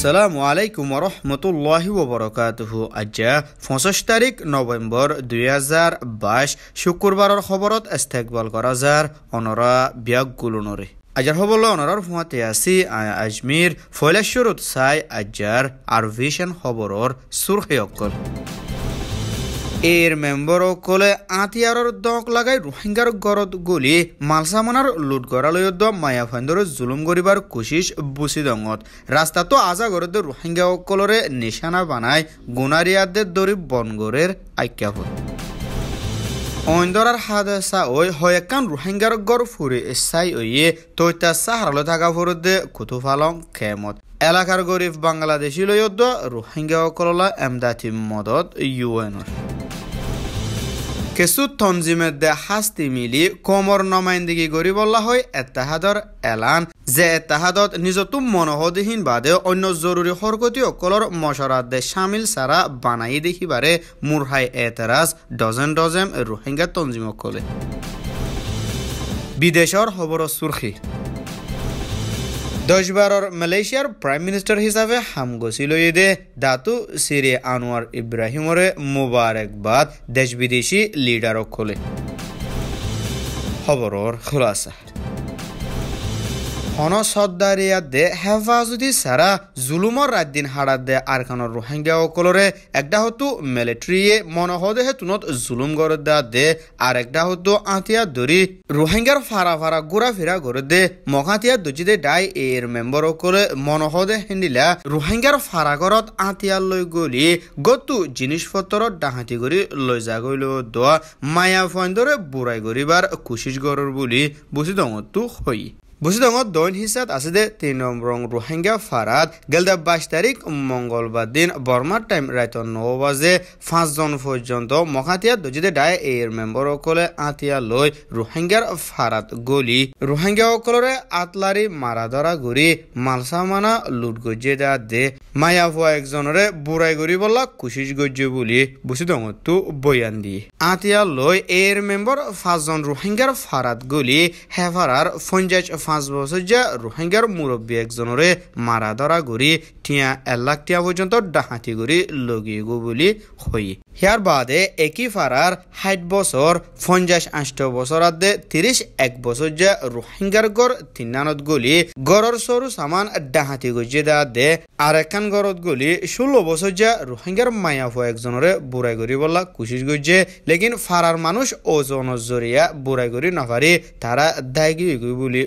السلام عليكم ورحمة الله وبركاته أجا 25 تاريخ نوفمبر 2022 شكربار خبرات استقبال غرازار أنورا بياغولونوري أجر خبرلا أنورا فواتياسي أجمير فولا شروط ساي أجر أروفيشن خبرور سرخيوكل اير ممبرو كله آتيارور دونك لغاي روحنگار گرد گولی مالسامانار لودگرالوی دو مایا فندر ظلم گریبار کوشش بوسی دونگت راستا تو آزا گرد روحنگاو کلوره نشانه بانای گوناریاد دوری بانگوریر اکیا بود اوندرار حادثه اوی هایکان روحنگار گر فوری اسای اویه تویتا سهرالو تاگا فورد کتوفالان کهمت الاکار گریف بانگلادشی لوی دو روحنگاو کلولا امداتی مدد یوینور কিছু তনজিমের দে হাস্তি মিলি কোমর নমাইন্দিগি গরি বলা হয় এত্তাহাদর এলান যে এত্তাহাদত নিজতুম মনোহদিহীন বাদে অন্য জরুরি হরকতি অকলর মশরাত দে শামিল সারা বানাই দেখিবারে মুরহাই এতরাজ ডজন ডজেম রোহিঙ্গা তনজিম অকলে বিদেশর খবর সুরখি দশবারর মালয়েশিয়ার প্রাইম মিনিস্টার হিসাবে হামগসিল ইদে দাতু সিরে আনোয়ার ইব্রাহিমরে মুবারকবাদ দেশ বিদেশি লিডার অকলে খবরর খুলাসা অন সদ্দারিয়া দে হেফাজতি সারা জুলুমর রাতদিন হাড়া দে আরকানর রোহিঙ্গা অকলরে একটা হতো মিলিটারিয়ে মনহদে হেতুনত জুলুম গড়ে দে আর একটা হতো আঁতিয়া দরি রোহিঙ্গার ফারা ফারা ঘোরাফেরা গড়ে দে মহাতিয়া দুজিদে ডাই এর মেম্বর অকলে মনহদে হেন্ডিলা রোহিঙ্গার ফারা ঘরত আঁতিয়া লই গলি গতু জিনিসপত্র ডাহাতি গড়ি লই যা গইল দোয়া মায়া ফন্দরে বুড়াই গরিবার কোশিশ গড়র বলি বুঝি দমতু হই বুসিদঙ্গত দৈন হিসাত আছে দে 3 নম্বর রোহিঙ্গা ফারাত গেলদা 22 তারিখ মঙ্গলবার দিন বর্মার টাইম রাত 9 বাজে 5 জন পর্যন্ত মহাতিয়া দজিদে ডায় এর মেম্বর অকলে আতিয়া লই রোহিঙ্গার ফারাত গলি রোহিঙ্গা অকলরে আতলারি মারাদরা গরি মালসামানা লুট গজেদা দে মায়াফুয়া একজনরে বুড়াই গরি বলা কোশিশ গজ্জে বলি বুসিদঙ্গত বয়ান দি আতিয়া লই এর মেম্বর 5 জন রোহিঙ্গার ফারাত গলি হেফারার 5 বছর যা রোহিঙ্গার মুরব্বী একজনরে মারা ধরা গড়ি টিয়া 1 লাখ টিয়া পর্যন্ত ডাহাতি গড়ি লগিয়ে গো বলি হই হিয়ার বাদে একই ফারার 60 বছর 58 বছর আদে 31 বছর যা রোহিঙ্গার গড় 3 নানত গলি গড়র সরু সামান ডাহাতি গজে দে আর একখান গড়ত গলি 16 বছর যা রোহিঙ্গার মায়াফো একজনরে বুড়াই গড়ি বলা কোশিশ গজে লেকিন ফারার মানুষ ওজন জরিয়া বুড়াই গড়ি নাফারি তারা দায়গি বলি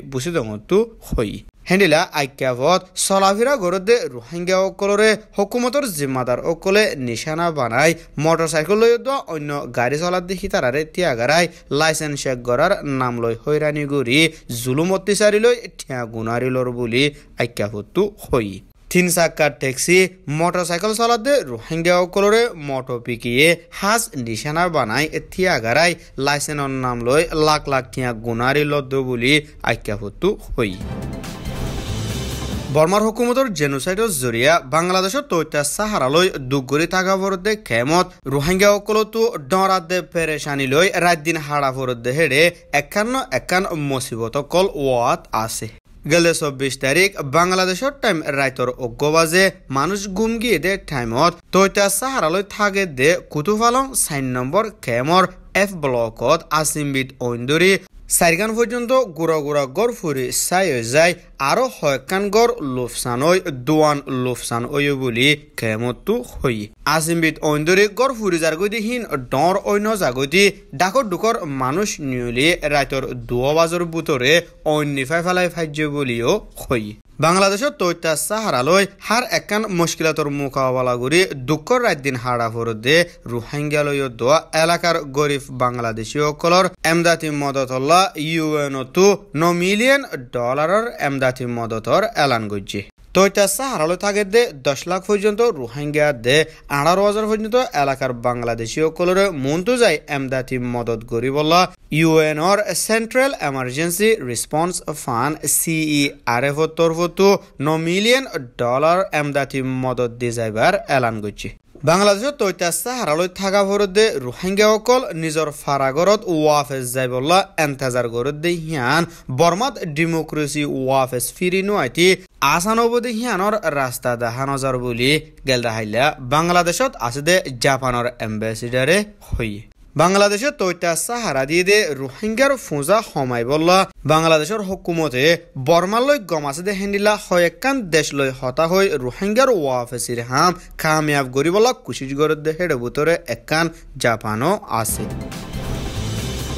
হেন্ডিলা আইক্যাভত চলাফেরা গড়ে রোহিঙ্গা অকলরে হকুমতর জিম্মাদার অকলে নিশানা বানায় মোটরসাইকেল লৈ অন্য গাড়ি চলার দেখি তারারে তিয়াগারায় লাইসেন্স চেক করার নাম লৈ হৈরানি গড়ি জুলুম অত্যাচারী লৈ ঠিয়া গুণারি লর বলি আইক্যাভত হই 3 চাকার ট্যাক্সি মোটরসাইকেল চলাতে রোহিঙ্গা অকলরে মটো পিকিয়ে হাস নিশানা বানায় তিয়াগারায় লাইসেন্সর নাম লৈ লাখ লাখ ঠিয়া গুণারি লদ্দ বলি আইক্যাভত হই বর্মার হুকুমতর জেনোসাইডর জরিয়া বাংলাদেশত তৈতা সাহারালয় দুগুরি থাকা ফরদে খেমত রোহিঙ্গা অকলতো ডরাদে পেরেশানি লই রাত দিন হাড়া ফরদে হেড়ে 51 মুসিবত কল ওয়াত আছে গেলে 24 তারিখ বাংলাদেশত টাইম রাইতর 8 বাজে মানুষ গুম গিয়ে দে টাইমত তৈতা সাহারালয় থাকে দে কুতুফালং 4 নম্বর খেমর এফ ব্লকত আসিমবিদ ঐন্দরি সাইরগান পর্যন্ত গুড়া গুড়া গড় ফুরি সাই যায় আরো হয়কান গড় লোফসান ওই দোয়ান লোফসান ওই বলি খেমতো হই আসিমবিদ ঐন্দরি গড় ফুরি জারগতিহীন ডর অন্য জাগতি ডাকর ডুকর মানুষ নিউলি রাইতর 2 বাজার বুতরে অন্য ফাইফালাই ফাইজ্য বলিও হই বাংলাদেশত তৈতা সাহারালয় হার একখান মুশকিলাতর মোকাবেলা করে দুঃখর রাত দিন হাড়া ফরদে রোহিঙ্গালয় দোয়া এলাকার গরিব বাংলাদেশী অকলর এমদাতি মদতল্লা ইউএনতো $9 মিলিয়ন এমদাতি মদতর এলান গজ্জি তৈতা সাহারালয় থাকে দে 10 লাখ পর্যন্ত রোহিঙ্গা দে 18 হাজার পর্যন্ত এলাকার বাংলাদেশী অকলর মনতো যায় এমদাতি মদত গরি বলা ইউএনর সেন্ট্রাল এমার্জেন্সি রেসপন্স ফান্ড সিইআরএফর তরফতো $9 মিলিয়ন এমদাতি মদত দিয়ে যাইবার এলান করছে বাংলাদেশত তৈতাসা হারালৈ থাকা ভরদে রোহিঙ্গা অকল নিজর ফারাগরত ওয়াফেজ জাইবুল্লাহ এন্তাজার গরদে হিয়ান বর্মাত ডেমোক্রেসি ওয়াফেজ ফিরিনো আইতি আসানবদে হিয়ানর রাস্তা দাহান হাজার বলি গেলদা হাইলা বাংলাদেশত আছে দে জাপানর এমবেসিডারে হই বাংলাদেশে তৈতাসা হারা দিয়ে দে রোহিঙ্গার ফুজা হমাইবুল্লাহ বাংলাদেশের হুকুমতে বর্মালয় গমাছে দে হেন্ডিলা হয়েকান দেশলয় হতা হই রোহিঙ্গার ওয়াফেসির হাম কামিয়াব গরিবলা কুশিশ গরে দে হেড়ে বুতরে একান জাপানও আছে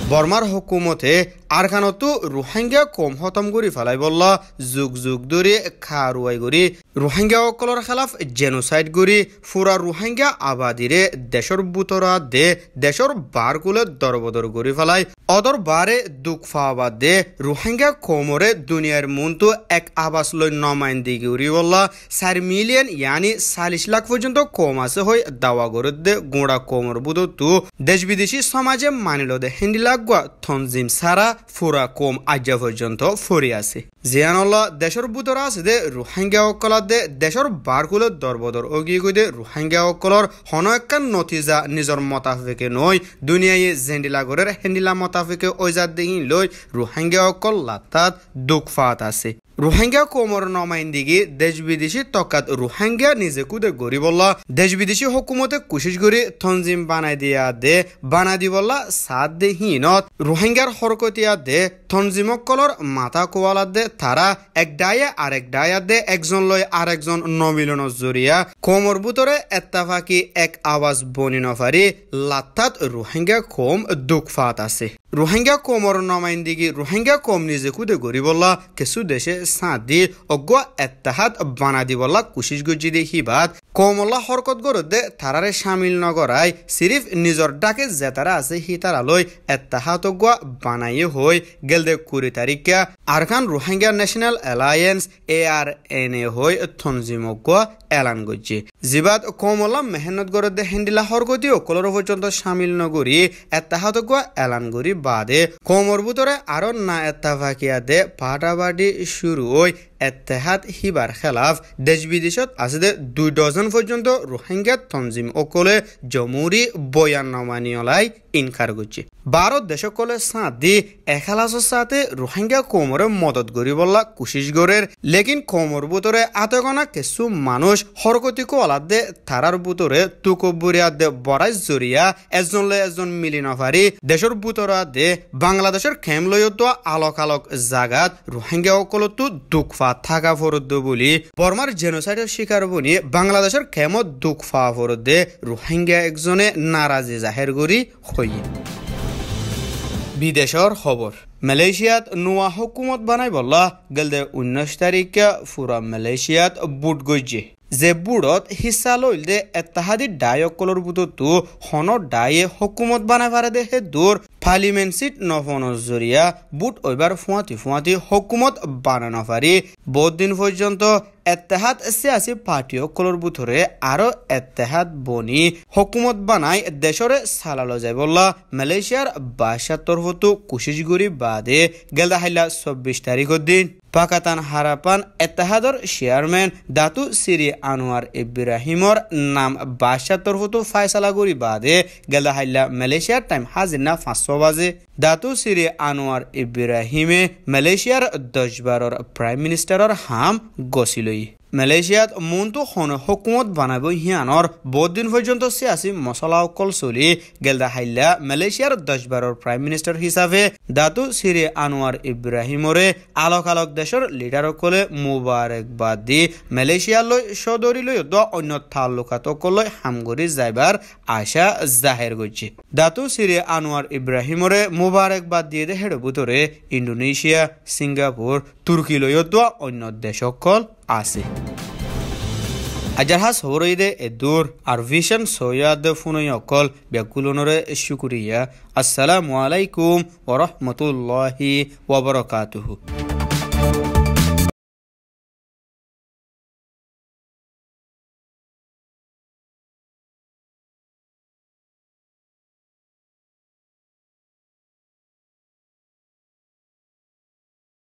বর্মার হুকুমতে আরখানতো রোহিঙ্গা কম হতম গরি ফেলাইবুল্লাহ যুগ যুগ ধরে খারুয়াই গরি রোহিঙ্গা অকলর খেলাফ জেনোসাইড গরি ফুরা রোহিঙ্গা আবাদিরে দেশর বুতরা দে দেশর বারগুলো দরবদর গরি ফেলাই অদর বারে দুঃখ ফাওয়া দে রোহিঙ্গা কমরে দুনিয়ার মনতো এক আবাস লই নমাইন্দি গরি বল্লা 4 মিলিয়ন ইয়ানি 40 লাখ পর্যন্ত কম আছে হই দাওয়া গরে দে গোড়া কমর বুদতো দেশ বিদেশি সমাজে মানিলো দে হিন্দিলাগুয়া তনজিম সারা ফোরা কম আজ্জা পর্যন্ত ফরি আছে জিয়ানুল্লাহ দেশর বুতরা আছে দে রোহিঙ্গা অকলার দে দেশর বারগুলো দরবদর অগি গই দে রোহিঙ্গা অকলর হনকান নতিজা নিজর মোতাফিকে নয় দুনিয়ায় জেন্ডিলা গরের হেন্ডিলা মোতাফিকে ওইজাত দেইন লই রোহিঙ্গা অকল লাতাত দুখফাত আছে রোহিঙ্গা কোমর নমাইন্দিগি দেশ বিদেশি তকাত রোহিঙ্গা নিজে কুদে গরি বল্লা দেশ বিদেশি হুকুমতে কোশিশ গরি তনজিম বানাই দিয়া দে বানা দি বল্লা সাদ দে হিনত রোহিঙ্গার হরকতিয়া দে তনজিমক কলর মাথা কোয়ালা দে তারা এক ডায়া আরেক ডায়া দে একজন লয় আরেকজন নমিলন জরিয়া কোমর বুতরে এত্তাফাকি এক আওয়াজ বনি নফারি লাত্তাত রোহিঙ্গা কোম দুখফাত আছে রোহিঙ্গা কোমর নমাইন্দিগি রোহিঙ্গা কোম নিজে কুদে গরি বল্লা কিছু দেশে সাদি অগো এত্তাহাদ বানাদি বলা কোশিশ গজি দে হিবাত কোমলা হরকত গরে দে তারারে শামিল নগরাই সিরিফ নিজর ডাকে জেতারা আছে হিতারালয় এত্তাহাদ অগো বানাইয়ে হই গেলদে 20 তারিখে Arakan Rohingya national alliance ARNA হই তনজিম অগো এলান গজি জিবাত কোমলা মেহনত গরে দে হেন্ডিলা হরকতি অকলর পর্যন্ত শামিল নগরি এত্তাহাদ অগো এলান গরি বাদে কোমর বুতরে আরো না এত্তাফাকিয়া দে পাটাবাডি শুরু হই এত্তেহাদ হিবার খেলাফ দেশ বিদেশত আছে দে 2 ডজন পর্যন্ত রোহিঙ্গা তনজিম অকলে জমুরি বয়ান নমানিয়লাই ইনকার করছে ভারত দেশকলে সাদি এখালাসের সাথে রোহিঙ্গা কোমরে মদত গরি বল্লা কোশিশ গরের লেকিন কোমর বুতরে আতগনা কিছু মানুষ হরকতিকো আলাদে তারার বুতরে তুকবুরিয়া দে বড়াই জরিয়া একজনলে একজন মিলি নফারি দেশর বুতরা দে বাংলাদেশের খেমলয়ত আলোক আলোক জাগাত রোহিঙ্গা অকলতো দুঃখফা থাকা ফরদ্দ বলি বর্মার জেনোসাইডের শিকার বনি বাংলাদেশের খেমত দুঃখফা ফরদ্দে রোহিঙ্গা একজনে নারাজি জাহের গরি হইয়ে বিদেশর খবর মালয়েশিয়াত নোয়া হুকুমত বানাই বল্লা গেলদে 19 তারিখে ফুরা মালয়েশিয়াত বুট গইজে যে বুড়ত হিসা লইল দে এত্তাহাদি ডায়কলর বুততো হন ডায়ে হুকুমত বানাই পারে দে হে দূর পার্লিমেন্ট সিট নফনর জরিয়া বুট ওইবার ফুয়াতি হুকুমত বানানো পারি বহুদিন পর্যন্ত এত্তেহাদ সিয়াসি পার্টি অকলর বুথরে আরো এত্তেহাদ বনি হুকুমত বানাই দেশরে সালালো যায় বল্লা মালয়েশিয়ার বাদশাহ তরফতো কোশিশ গরি বাদে গেলদা হাইলা 24 তারিখের দিন পাকাতান হারাপান এত্তেহাদর চেয়ারম্যান দাতু সিরি আনোয়ার ইব্রাহিমর নাম বাদশাহ তরফতো ফায়সালা গরি বাদে গেলদা হাইলা মালয়েশিয়ার টাইম হাজিনা 5:00 বাজে দাতু সিরি আনোয়ার ইব্রাহিমে মালয়েশিয়ার 10 বারর প্রাইম মিনিস্টারর হাম গছিল মালয়েশিয়াত মনতো হন হুকুমত বানাবো হিয়ানর বহুদিন পর্যন্ত সিয়াসি মশলা অকল চলি গেলদা হাইলা মালয়েশিয়ার 10 বারর প্রাইম মিনিস্টার হিসাবে দাতু সিরি আনোয়ার ইব্রাহিমরে আলোক আলোক দেশর লিডার অকলে মুবারকবাদ দি মালয়েশিয়ালৈ সদরিলৈ অন্য তালুকাত অকলৈ হামগরি যাইবার আশা জাহের করছে দাতু সিরি আনোয়ার ইব্রাহিমরে মুবারকবাদ দিয়ে হেড়ে বুতরে ইন্দোনেশিয়া সিঙ্গাপুর তুর্কিলৈ অন্য দেশ অকল আছে আজারহাস হরইদে এদুর আর ভিশন সৈয়াদ ফুনই অকল ব্যাকুলনরে শুকরিয়া আসসালামু আলাইকুম ওয়া রাহমাতুল্লাহি ওয়া বারাকাতুহু।